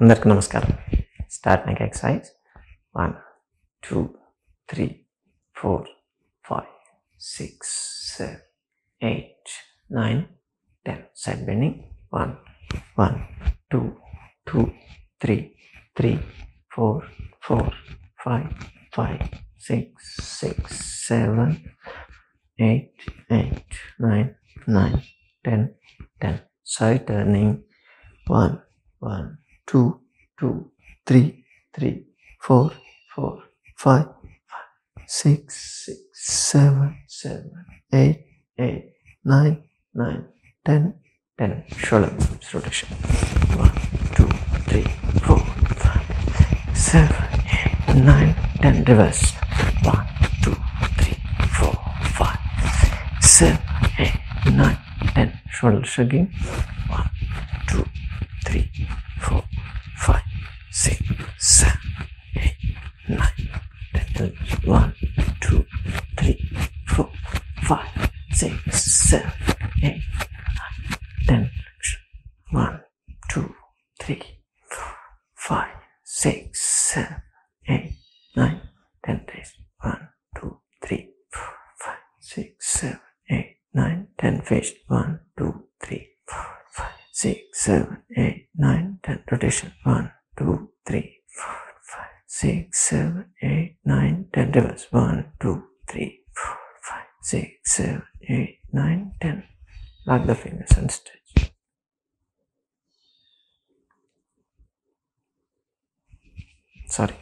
Andarku Namaskara. Start neck exercise. 1, 2, 3, 4, 5, 6, 7, 8, 9, 10. Side bending. 1, 1, 2, 2, 3, 3, 4, 4, 5, 5, 6, 6, 7, 8, 8, 9, 9, 10, 10. Side turning. 1, 1, 2, 2, 3, 3, 4, 4, 5, 5, 6, 6, 7, 7, 8, 8, 9, 9, 10, 10. Shoulder blades rotation. 1, 2, 3, 4, 5, 7, 8, 9, 10. Reverse. 1, 2, 3, 4, 5, 7, 8, 9, 10. Shoulder shaking. 1, 2, 3, 4, 5, 6, 7, 8, 9, 10, 1, 2, 3, 4, 5, 6, 7, 8, 9, 10, 1, 2, 3, 4, 5, 6, 7, 8, 9, 10, 1, 2, 3, 4, 5, 6, 7, 8, 9, 10, face, 1, 2, 3, 4, 5, 6, 7, 8, 9, 10, rotation, 1, 2, 3, 4, 5, 6, 7, 8, 9, 10, reverse, 1, 2, 3, 4, 5, 6, 7, 8, 9, 10, lock the fingers and stretch. Sorry,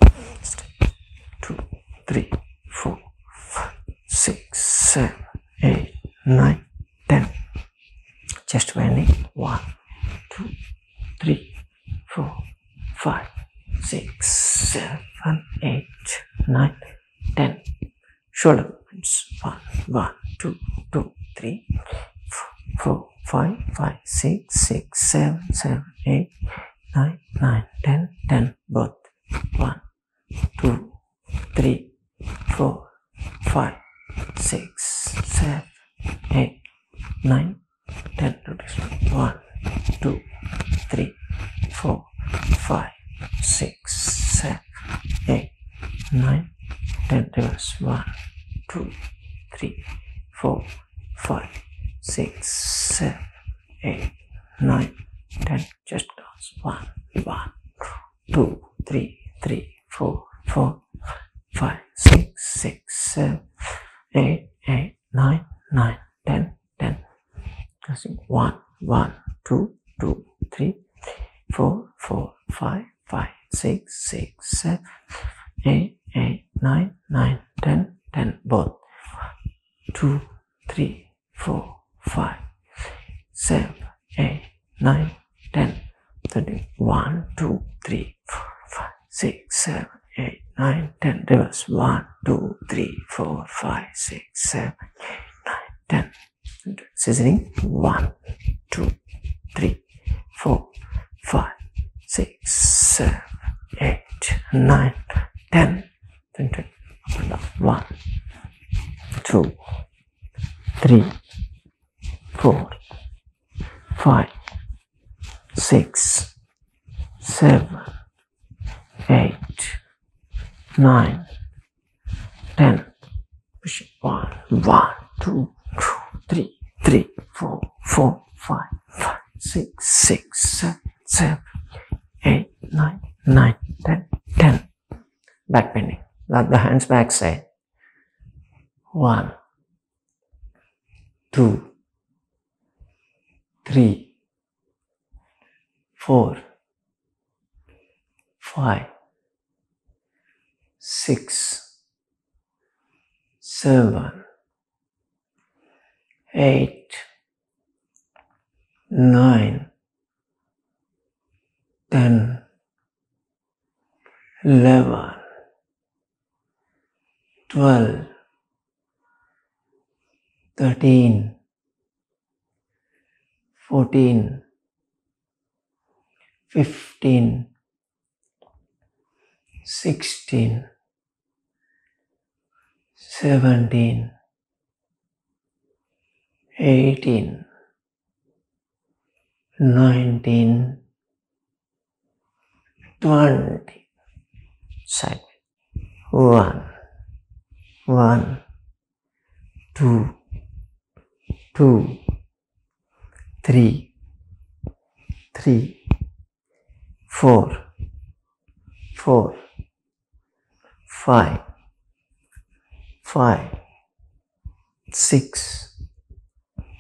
2, 3, 4, 5, 6, 7, 8, 9, 10, chest bending, 1, 2, 3, 4, 5, 6, 7, 8, 9, 10. Shoulder movements. 1, 1, 2, 2, 3, 4, 5, 5, 6, 6, 7, 7, 8, 9, 9, 10, 10. Both. 1, 2, 3, 4, 5, 6, 7, 8, 9, 10. Do this one. 1, 2, 3, 4, 5, 6, 7, 8, 9, 10, reverse, 1, 2, 3, 4, 5, 6, 7, 8, 9, 10, chest dance, 1, 1, 2, 3, 3, 4, 4, 5, 6, 6, 7, 8, 8, 9, 9, 10, 10, 1, 1, 2, 2, 3, 4, 4, 5, 5, 6, 6, 7, 8, 8, 9, 9, 10, 10, both. 2, 3, 4, 5, 7, 8, 9, 10, 1, 2, 3, 4, 5, 6, 7, 8, 9, 10, reverse. 1, 2, 3, 4, 5, 6, 7, 8, 9, 10, scissoring. 1, 2, 3, 4, 5, 6, 7, 8, 9, 10, 10, 10, 1, 2, 3, 4, 5, 6, 7, 8, 9, 10, push 1, 1, 2, 2, 3, 3, 4, 4, 5, 5, 6, 6, 7, 7, 8, 9, 9, 10, 10. Back bending. Let the hands back side. 1, 2, 3, 4, 5, 6, 7, 8, 9, 10, 11, 12, 13, 14, 15, 16, 17, 18, 19, turned sideways. 11, 12, 13, 14, 15,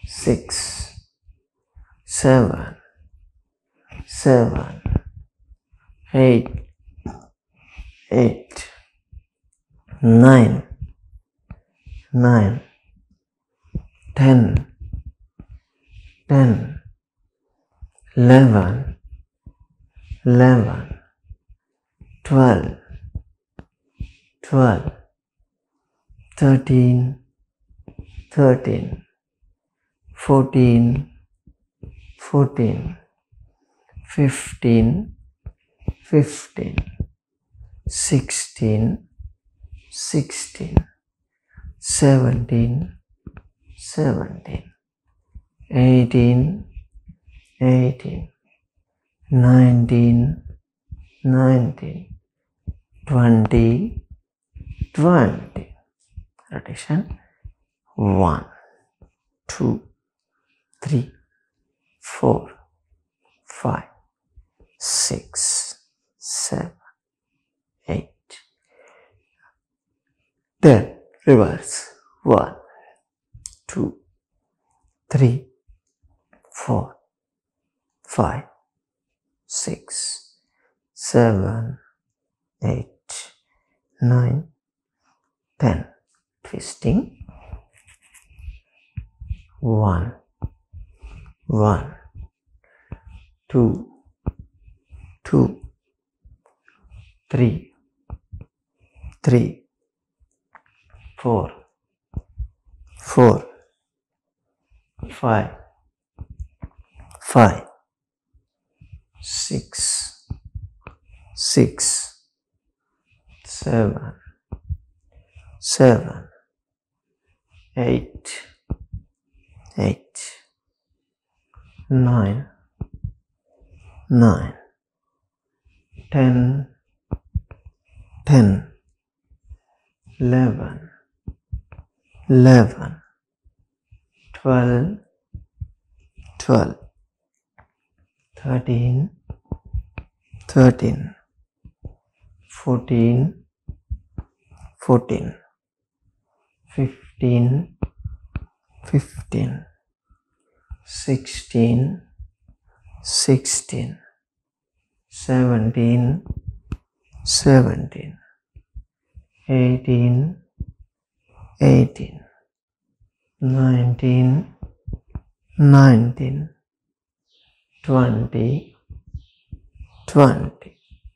16, 17, 18, 19, 20, rotation 1, 2, 3, 4, 5, 6, 7, 8. Then reverse 1, 2, 3, 4, 5, 6, 7, 8, 9, 10. Twisting 11, 12, 13, 14, 15, 16, 17, 18, 19, 20.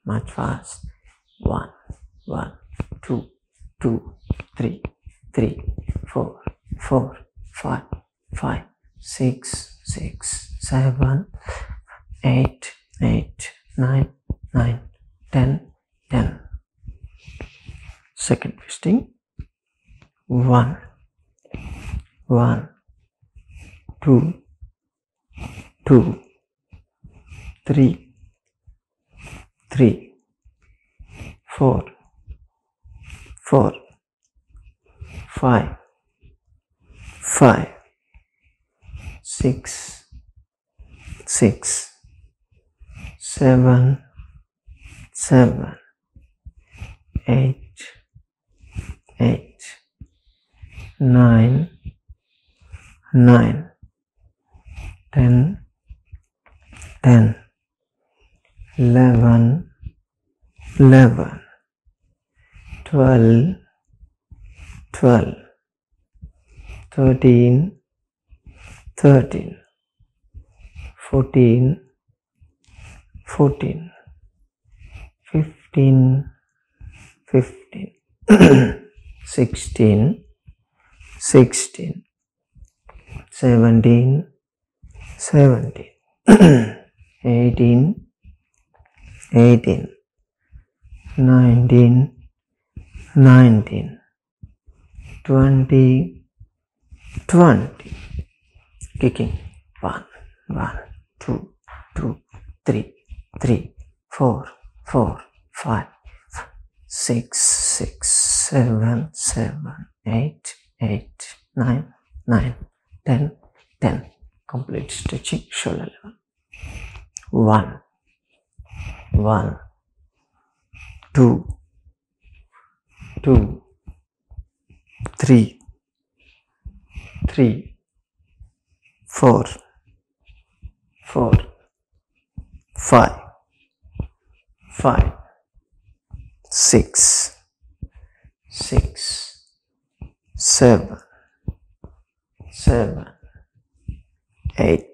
Much fast. 1, 1, 2, 3, 4, 5, 6, 7, 8, 9, 10. Second twisting. 1, 1, 2, 3, 3, 4, 5, 5, 6, 7, 8, 9, 10, 11, 12, 13, 14, 15, 16, 17, 18, 19, 19, 20. Kicking 1, 1, 2, 2, 3, 3, 4, 4, 5, 6, 7, 8, 9, 10. Complete stretching, shoulder level. 11, 12, 13, 14, 15, 16, 17, 18,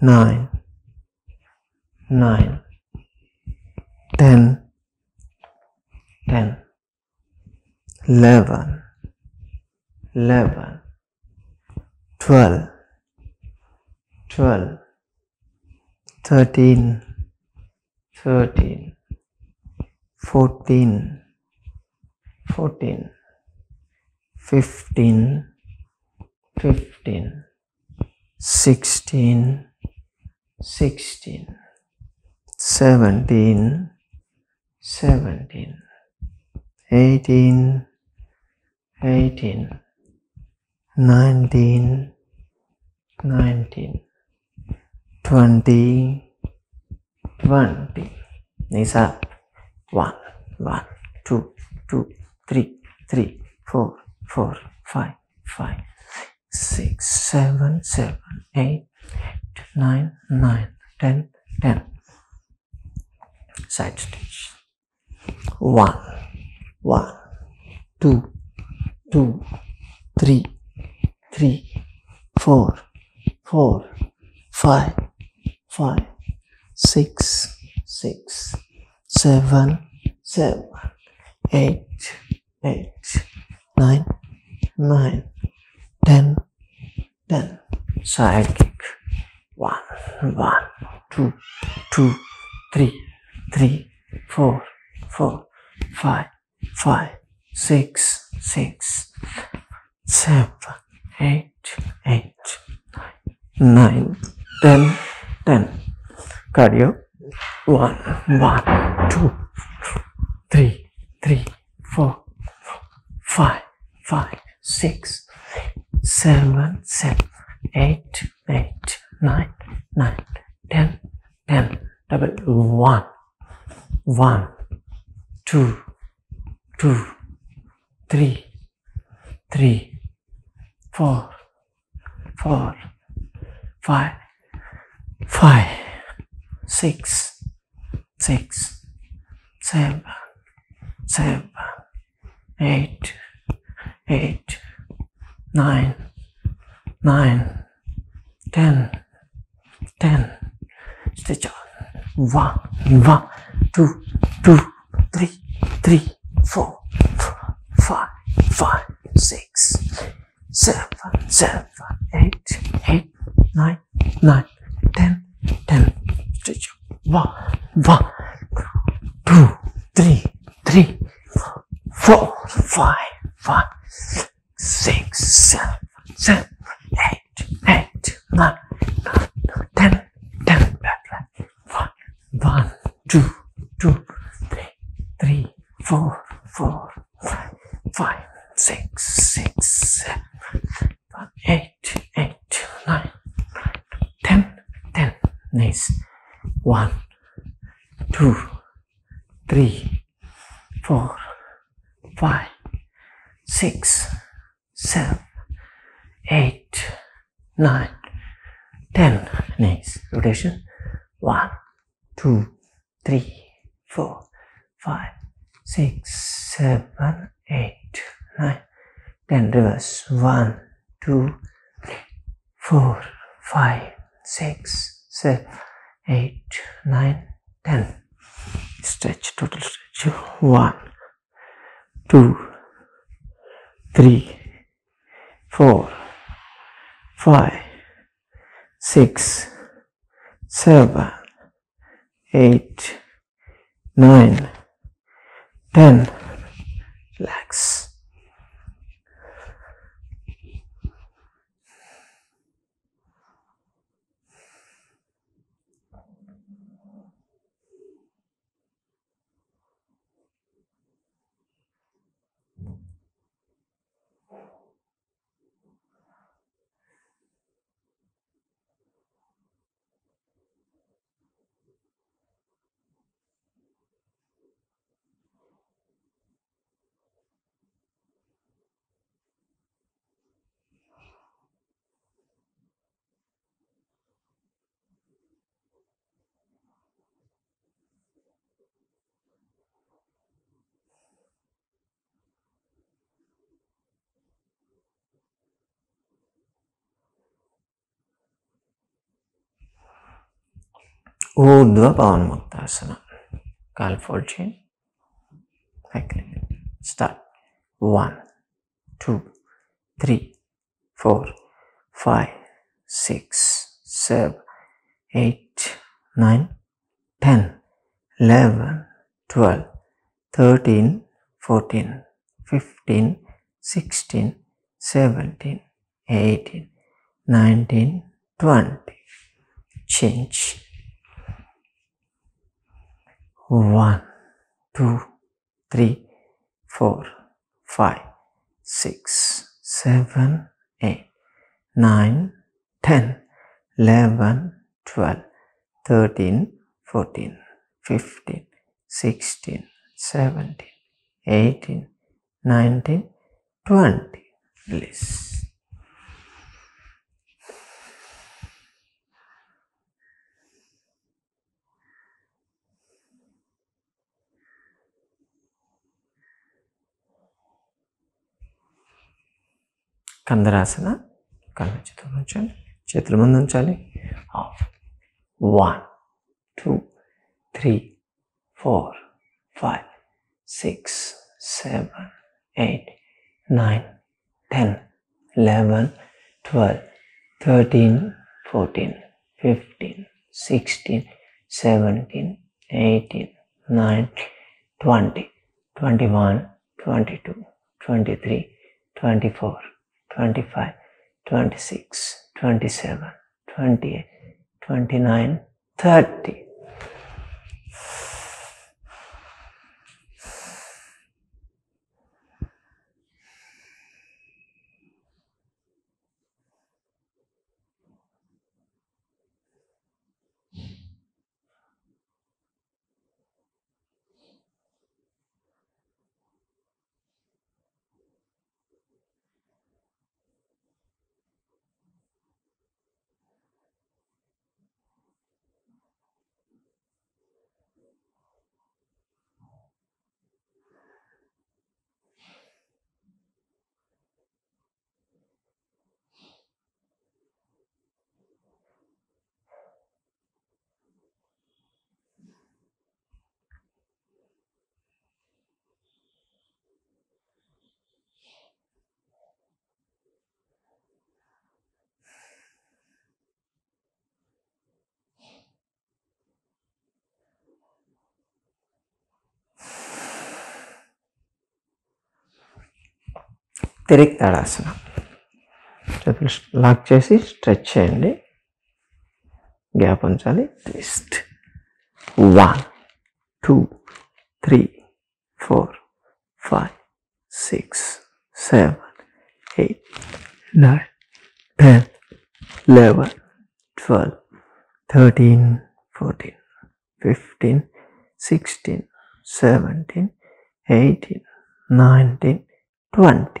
19, 20. Knees up. 1, 1, 2, 2, 3, 3, 4, 4, 5, 5, 6, 7, 7, 8, 9, 9, 10, 10. Side stretch. 1, 1, 2, 3, 3, 4, 4, 5, 5, 6, 6, 7, 7, 8, 8, 9, 9, 10, 10. Side kick. 1, 1, 2, 2, 3, 3, 4, 4, 5, 5, 6, 6, 7, 8, 8, 9, 10, 10. Cardio. 1, 1, 2, 3, 3, 4, 5, 5, 6, 7, 7, 8, 8, 9, 9, 10, 10. Double. 1, 2, 3, 3, 4, 4, 5, 5, 6, 6, 7, 7, 8, 8, 9, 9, 10, 10. Stretch out. 1, 1, 2, 2, 3, 3, 4, 5, 5, 6, 7, 7, 8, 8, 9, 9, 10, 10. Stretch out. 1, 1, 2, 3, 3, 4, 5, 5, 6, 7, 8, 8, 9, 10, 10. Back leg. 1, 2, 3, 3, 4, 4, 5, 6, 7, 8, 8, 9, 10, 10. Knees. 1, 2, 3, 4, 5, 6, 7, 8, 9, 10. Knees. Rotation. 1, 2, 3, 4, 5, 6, 7, 8, 9, 10. Reverse. 1, 2, 3, 4, 5, 6, 7, 8, 9, 10. Stretch, total stretch. 1, 2, 3, 4, 5, 6, 7, 8, 9, 10. Relax. Urdhva Pawanmuktasana. Calf fold chain. Like that. Start. 1, 2, 3, 4, 5, 6, 7, 8, 9, 10, 11, 12, 13, 14, 15, 16, 17, 18, 19, 20. Change. 1, 2, 3, 4, 5, 6, 7, 8, 9, 10, 11, 12, 13, 14, 15, 16, 17, 18, 19, 20. Release. Kandharasana, Kandarachitramachana, Chetramandhan chale. Off. 1, 2, 3, 4, 5, 6, 7, 8, 9, 10, 11, 12, 13, 14, 15, 16, 17, 18, 9, 20, 21, 22, 23, 24, 25, 26, 27, 28, 29, 30. Tirik Tadasana. Chetlu lock chesi stretch cheyandi, gap unchali, twist. 1, 2, 3, 4, 5, 6, 7, 8, 9, 10, 11, 12, 13, 14, 15, 16, 17, 18, 19, 20.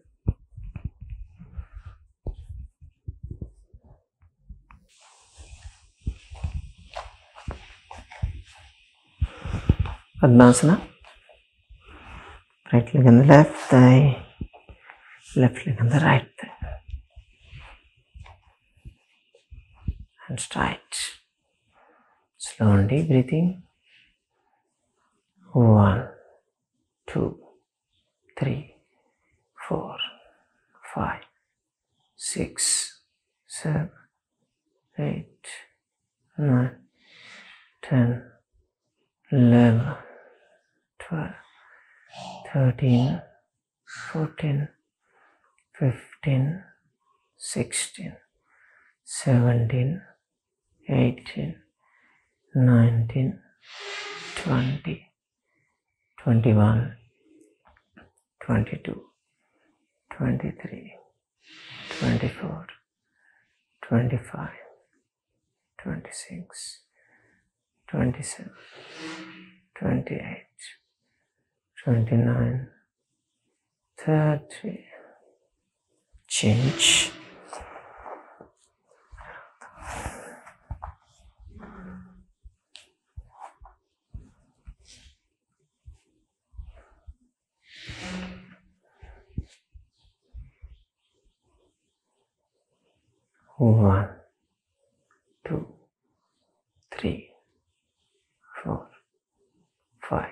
Admasana. Right leg on the left thigh, left leg on the right thigh. And straight. Slow and deep breathing. 1, 2, 3, 4, 5, 6, 7, 8, 9, 10, 11, 12, 13, 14, 15, 16, 17, 18, 19, 20, 21, 22, 23, 24, 25, 26, 27, 28, 29, 30. Change. One, two, three, four, five,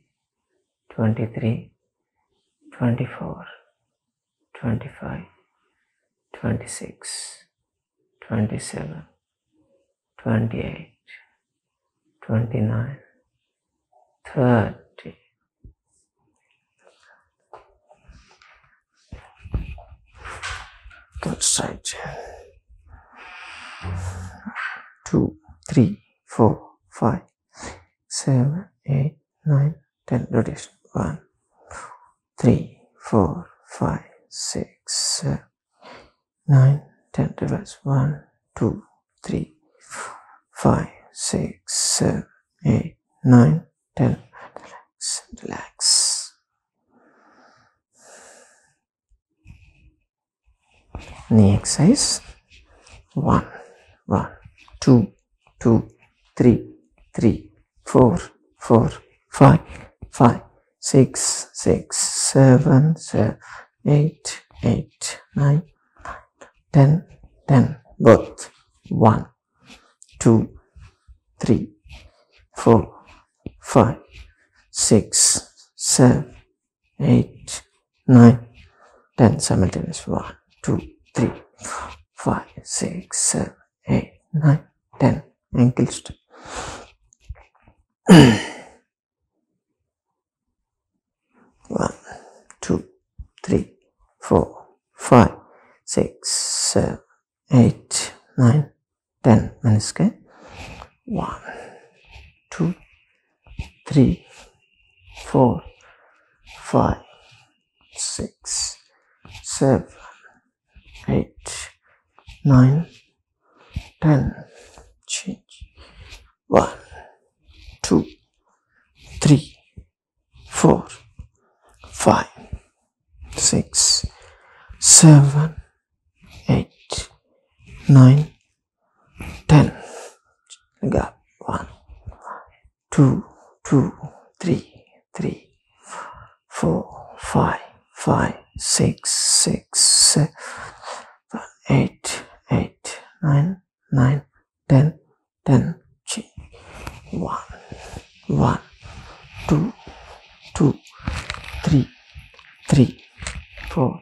23, 24, 25, 26, 27, 28, 29, 30. That side. 2, 3, 4, 5, 7, 8, 9, 10. Rotation. 1, 2, 3, 4, 5, 6, 7, 8, 9, 10. Reverse. 1, 2, 3, 4, 5, 6, 7, 8, 9, 10. Relax. Knee exercise. 1, 1, 2, 3, 3, 4, 4, 5, 5, 6, 6, 7, 7, 8, 8, 9, 10, 10. Both. 1, 2, 3, 4, 5, 6, 7, 8, 9, 10. Simultaneous. 1, 2, 3, 4, 5, 6, 7, 8, 9, 10. Ankles. One, two, three, four, five, six, seven, eight, nine, 10. Maniske. 1, 2, 3, 4, 5, 6, 7, 8, 9, 10. Change. 1, 2, 3, 4, 5, 6, 7, 8, 9, 10. Gap. 1, 2, 3, 4, 5, 6, 7, 8, 8, 9, 9, 10. Change. 1, 1, 2, 3, 3, 4,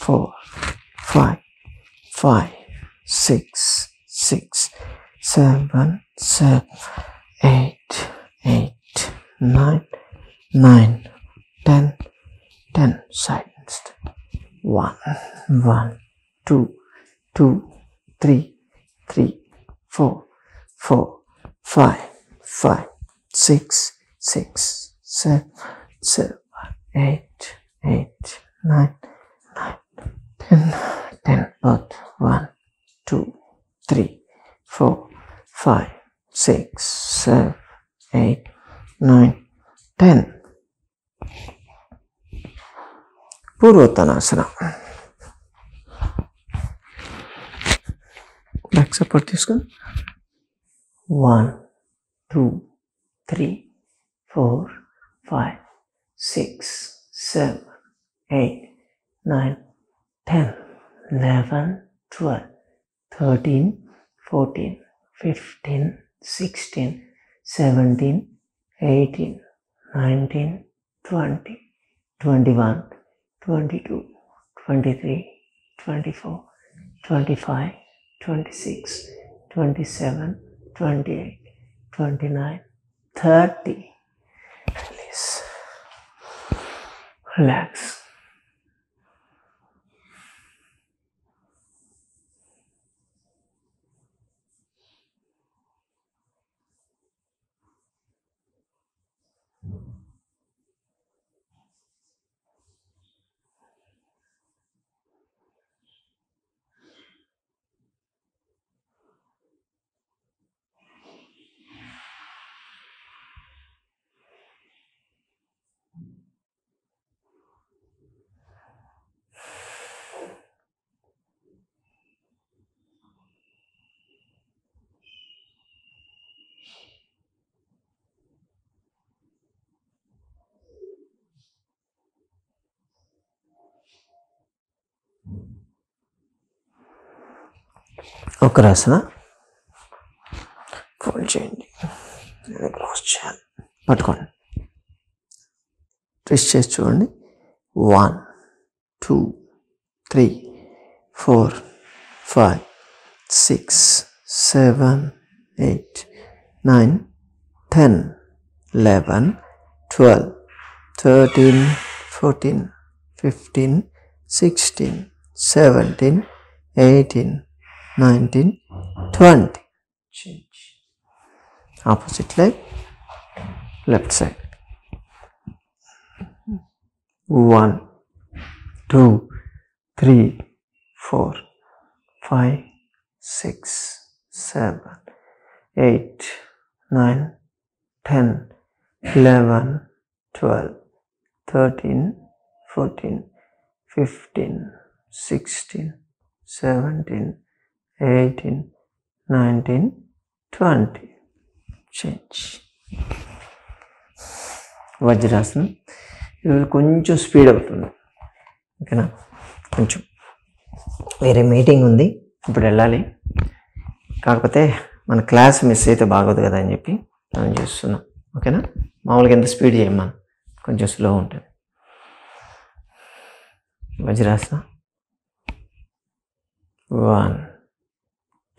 4, 5, 5, 6, 6, 7, 7, 8, 8, 9, 9, 10. Silence. 1, 1, 2, 3, 3, 4, 4, 5, 5, 6, 6, 7, 8, 9, 9, 10, 10. But 1, 2, 3, 4, 5, 6, 7, 8, 9, 10. Purvottanasana. Back support this one. 1, 2, 3, 4, 5, 6, 7, 8, 9, 10, 11, 12, 13, 14, 15, 16, 17, 18, 19, 20, 21, 22, 23, 24, 25, 26, 27, 28, 29, 30. Release. Relax. Okarasana, full change, cross chain, pattukondi, twist chest chudandi, 1, 2, 3, 4, 5, 6, 7, 8, 9, 10, 11, 12, 13, 14, 15, 16, 17, 18, 19, 20. Change. Opposite leg, left side. 1, 2, 3, 4, 5, 6, 7, 8, 9, 10, 11, 12, 13, 14, 15, 16, 17, 18, 19, 20. Change. Vajrasana. You will kunchu speed up. Okay na? Kunchu. Vere meeting undi. Ippudu ellali. Kakapothe mana class miss ayithe bagadu kada ani cheppi nanu chestunnam. Okay na? Maamuluga enta speed cheyamma. Konచెం slow untadi. Vajrasana. 1,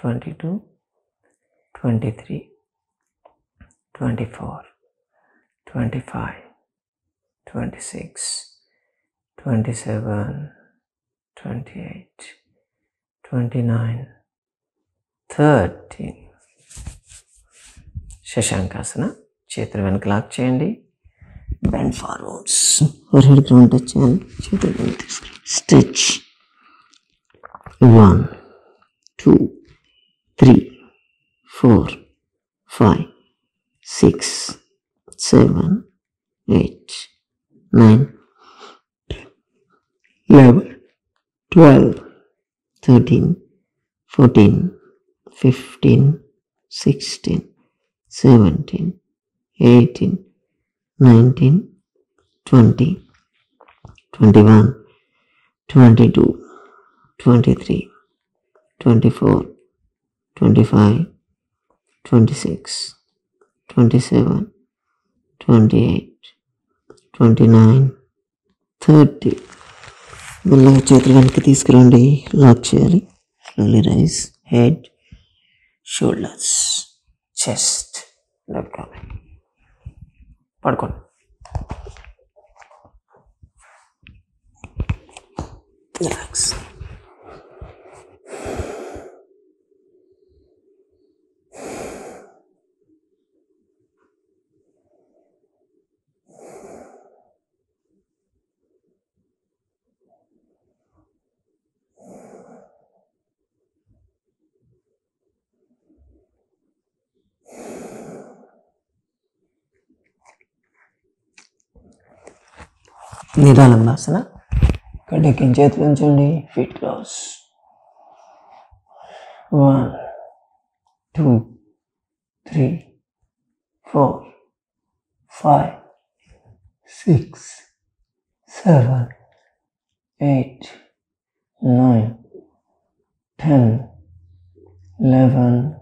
22, 23, 24, 25, 26, 27, 28, 29, 30. Shashankasana. Chetraven clock cheyandi. Bend forwards. Forehead ground touch and Chetraven stretch. 1, 2, 3, 4, 5, 6, 7, 8, 9, 11, 12, 13, 14, 15, 16, 17, 18, 19, 20, 21, 22, 23, 24, 25, 26, 27, 28, 29, 30. Balaga Chetraveniki tiskurandi, lock cheyali. Slowly rise, head, shoulders, chest, left arm. Padukondi. Relax. Nidalamasana. Kandaki Chetraven chundi, feet close. 1, 2, 3, 4, 5, 6, 7, 8, 9, 10, 11,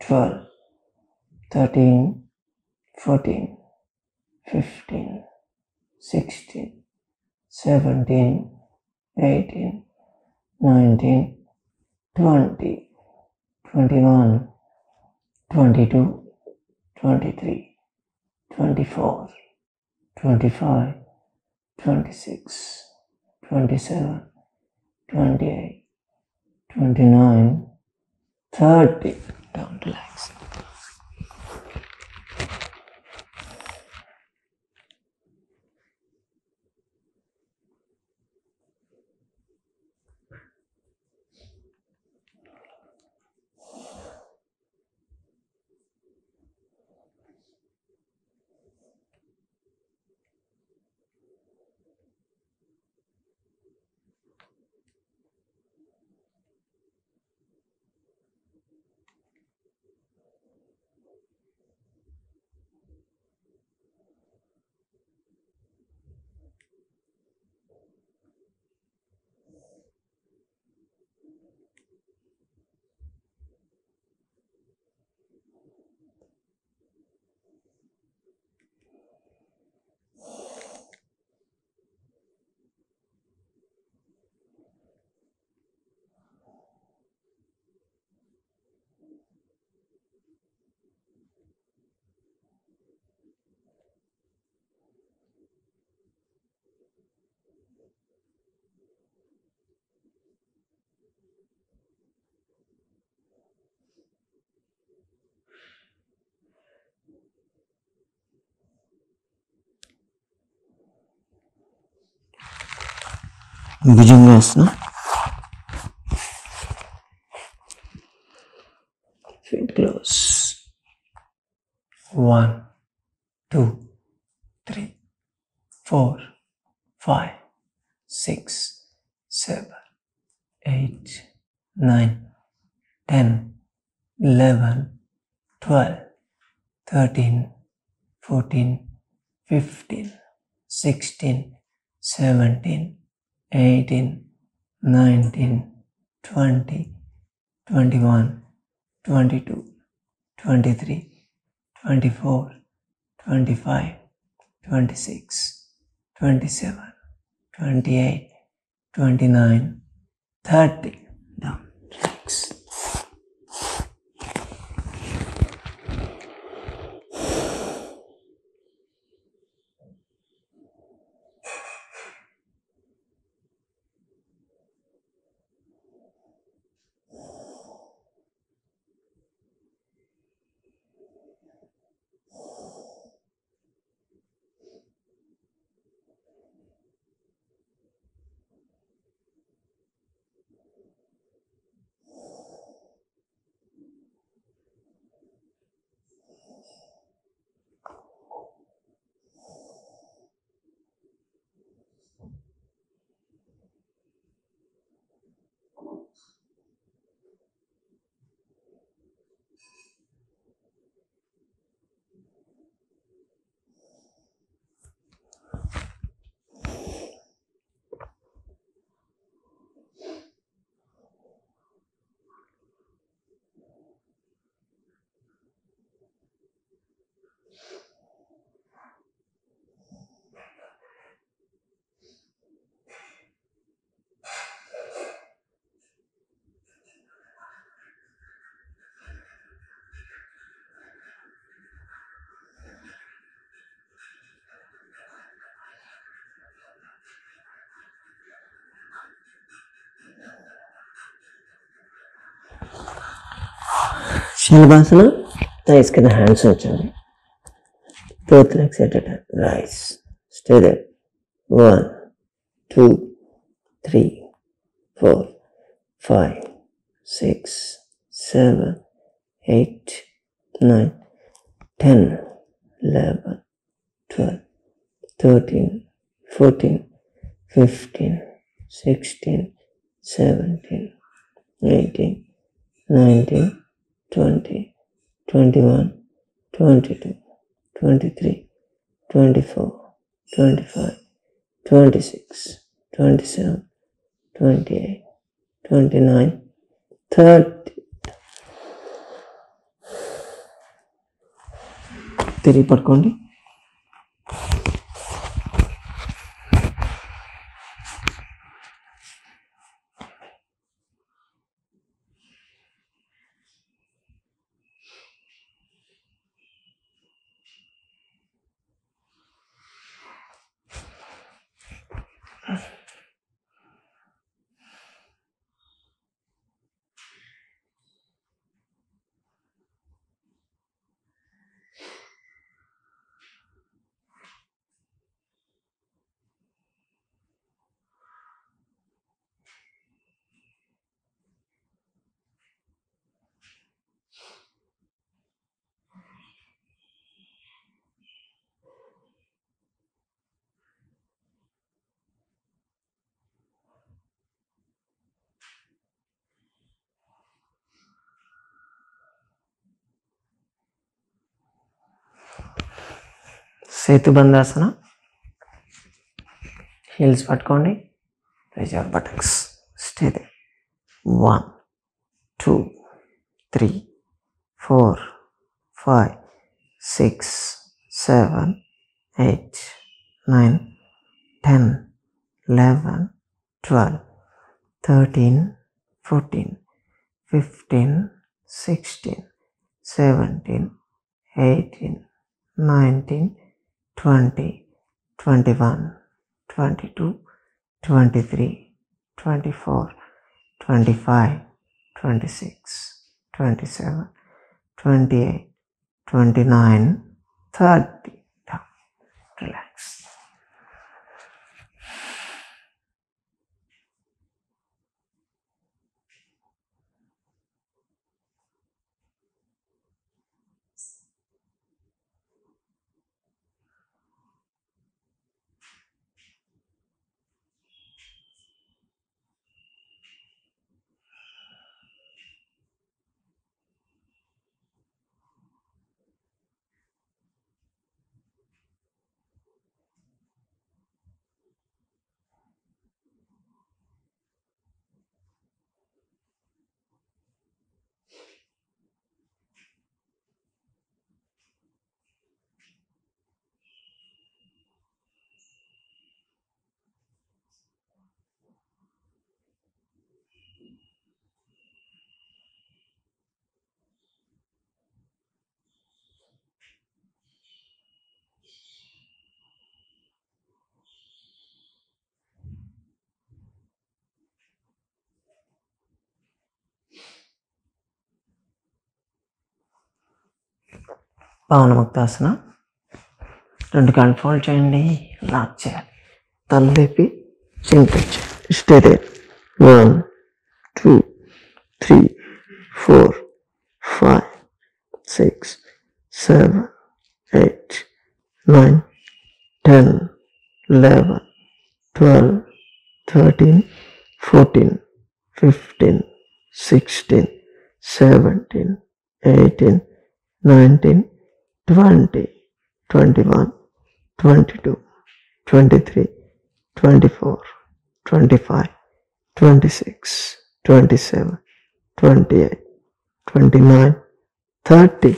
12, 13, 14, 15, 16, 17, 18, 19, 20, 21, 22, 23, 24, 25, 26, 27, 28, 29, 30. Don't relax. Bhujangasana. Feet close. 1, 2, 3, 4, 5, 6, 7, 8, 9, 10, 11, 12, 13, 14, 15, 16, 17, 18, 19, 20, 21, 22, 23, 24, 25, 26, 27, 28, 29, 30. Down, relax. Shalabhasana, thighs ke the hands on each other. Both legs at a time. Rise. Stay there. 1, 2, 3, 4, 5, 6, 7, 8, 9, 10, 11, 12, 13, 14, 15, 16, 17, 18, 19, 20, 21, 22, 23, 24, 25, 26, 27, 28, 29, 30. 3 perkondi. Setubandhasana, heels pattukondi, raise your buttocks, stay there. 1, 2, 3, 4, 5, 6, 7, 8, 9, 10, 11, 12, 13, 14, 15, 16, 17, 18, 19, 20, 21, 22, 23, 24, 25, 26, 27, 28, 29, 30. Down. Relax. Pavanamaktasana, 2 కాళ్ళు fold చేయండి, lock చేయాలి, తల లేపి చింతించు, stay there. 1, 2, 3, 4, 5, 6, 7, 8, 9, 10, 11, 12, 13, 14, 15, 16, 17, 18, 19, 20, 21, 22, 23, 24, 25, 26, 27, 28, 29, 30.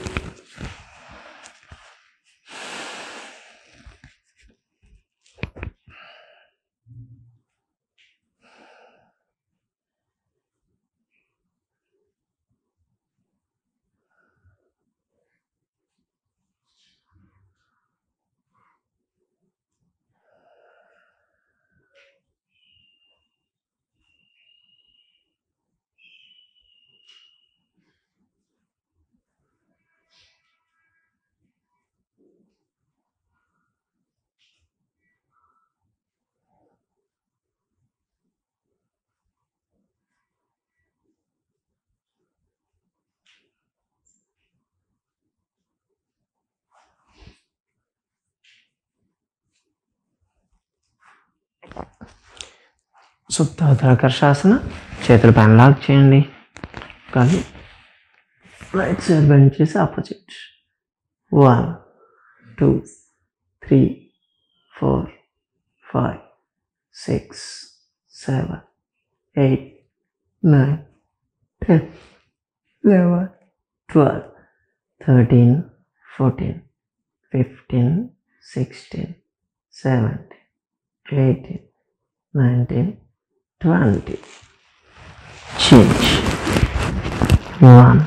Supta Karshasana, Chetraven lock cheyandi, right side bench is opposite. 1, 2, 3, 4, 5, 6, 7, 8, 9, 10, 11, 12, 13, 14, 15, 16, 17, 18, 19, 20. Change. 1,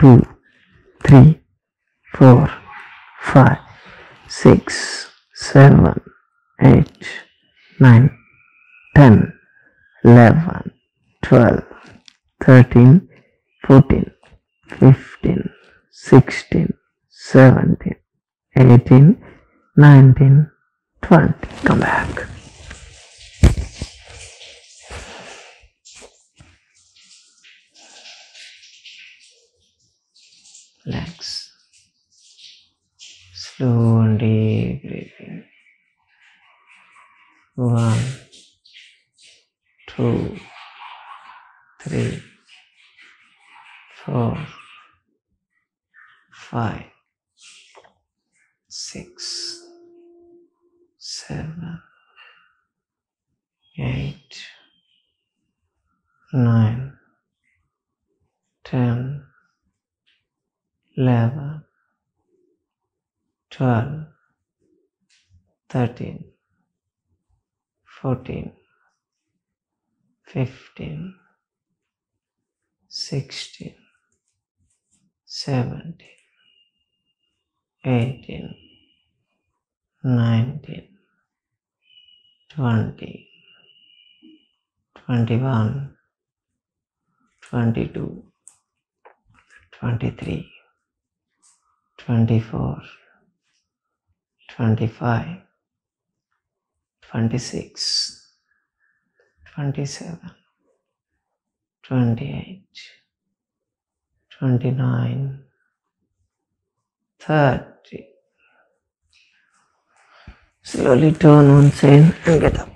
2, 3, 4, 5, 6, 7, 8, 9, 10, 11, 12, 13, 14, 15, 16, 17, 18, 19, 20. Come back. Relax. Slow and deep breathing. 18, 19, 20, 21, 22, 23, 24, 25, 26, 27, 28, 29, 30. Slowly turn on side and get up.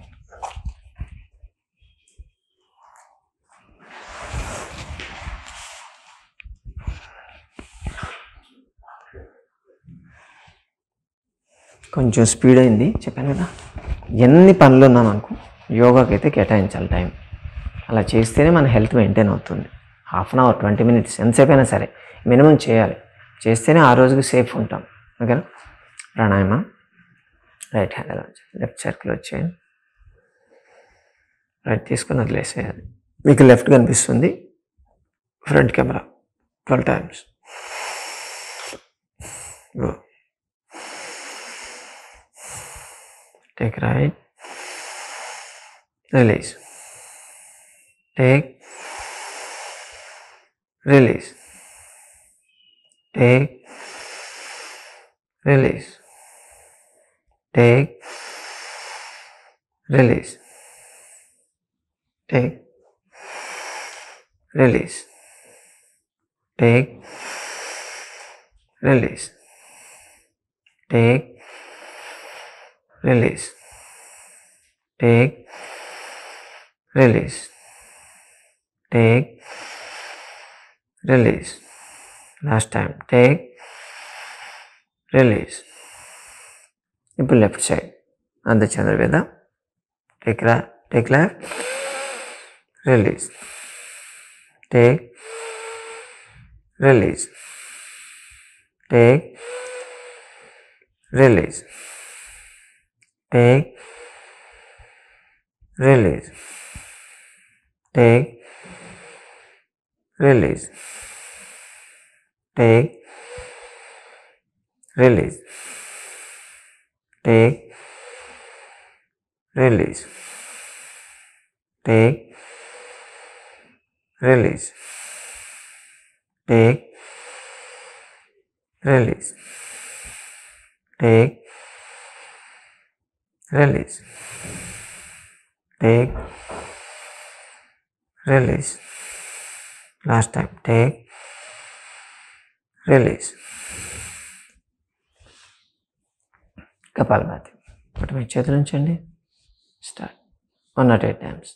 కొంచెం speed అయింది, చెప్పాను కదా. ఎన్ని పనులు ఉన్నా మనకు యోగాకి అయితే కేటాయించాలి టైం. అలా చేస్తేనే మన హెల్త్ మెయింటైన్ అవుతుంది. ½ అవర్ 20 minutes ఎంతసేపు అయినా సరే మినిమం చేయాలి. చేస్తేనే ఆ రోజుకి సేఫ్ ఉంటాం. ఓకేనా? ప్రాణాయామ. రైట్ హ్యాండ్ అలా లెఫ్ట్ సర్కిల్ వచ్చేయండి. రైట్ తీసుకుని వదిలేసేయాలి. మీకు లెఫ్ట్ కనిపిస్తుంది. Front camera 12 times. Go. Take right, release, take, release, take, release, take, release, take, release, take, release, take, release, take, release, take, release. Last time, take, release. Now left side, and the Chandraveda, take right, take left, release, take, release, take, release. Take, release, take, release, take, release, take, release, take, release, take, release, take, release, take, release. Last time, take, release. Kapalbhati. Put my Chetramandhan. Start. 108 times.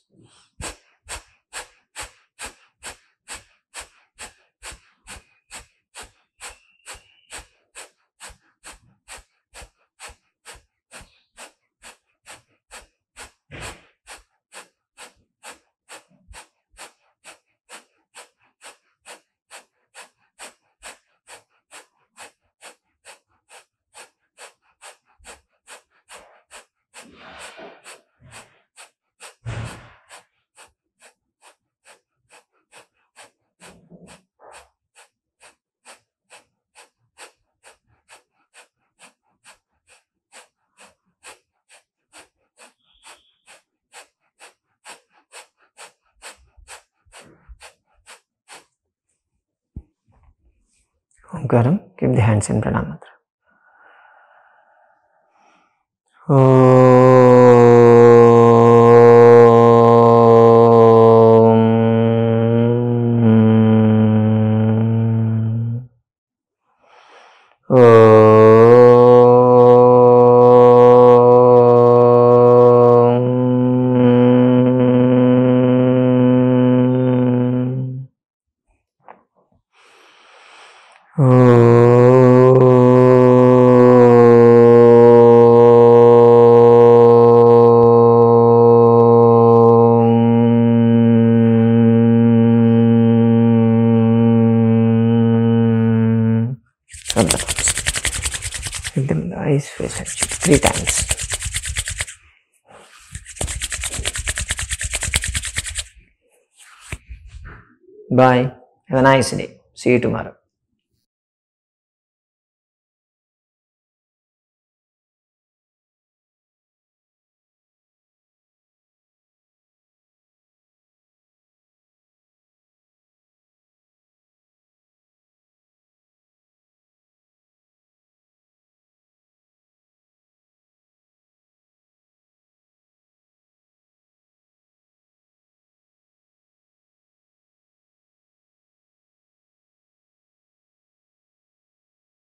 Omkaram. Keep the hands in pranam mudra. Three times. Bye. Have a nice day. See you tomorrow.